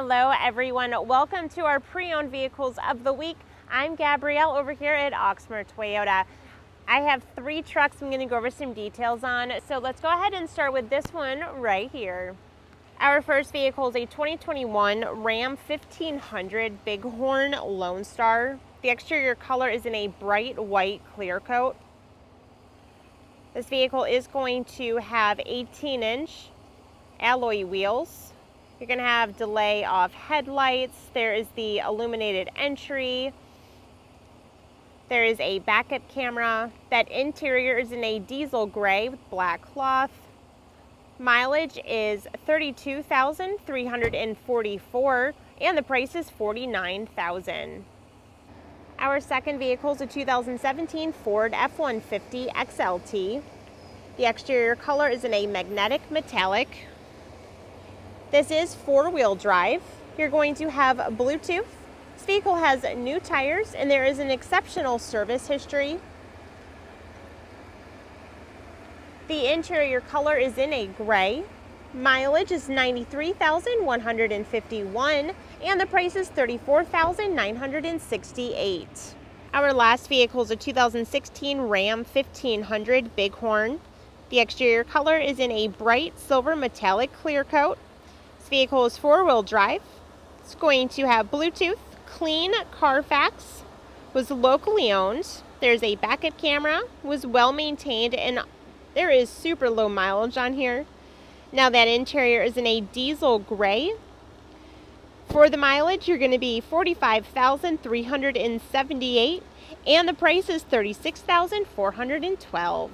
Hello everyone, welcome to our pre-owned vehicles of the week. I'm Gabrielle over here at Oxmoor Toyota. I have three trucks I'm going to go over some details on, so let's go ahead and start with this one right here. Our first vehicle is a 2021 Ram 1500 Bighorn Lone Star. The exterior color is in a bright white clear coat. This vehicle is going to have 18-inch alloy wheels. You're going to have delay off headlights. There is the illuminated entry. There is a backup camera. That interior is in a diesel gray with black cloth. Mileage is 32,344 and the price is $49,000. Our second vehicle is a 2017 Ford F-150 XLT. The exterior color is in a magnetic metallic. This is four-wheel drive. You're going to have Bluetooth. This vehicle has new tires and there is an exceptional service history. The interior color is in a gray. Mileage is 93,151 and the price is $34,968. Our last vehicle is a 2016 Ram 1500 Bighorn. The exterior color is in a bright silver metallic clear coat. Vehicle is four-wheel drive. It's going to have Bluetooth, clean Carfax, was locally owned. There's a backup camera, was well maintained, and there is super low mileage on here. Now that interior is in a diesel gray. For the mileage, you're going to be $45,378 and the price is $36,412.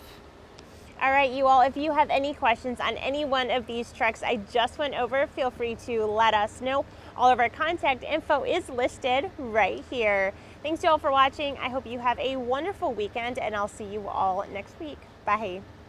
All right, you all, if you have any questions on any one of these trucks I just went over, feel free to let us know. All of our contact info is listed right here. Thanks you all for watching. I hope you have a wonderful weekend and I'll see you all next week. Bye.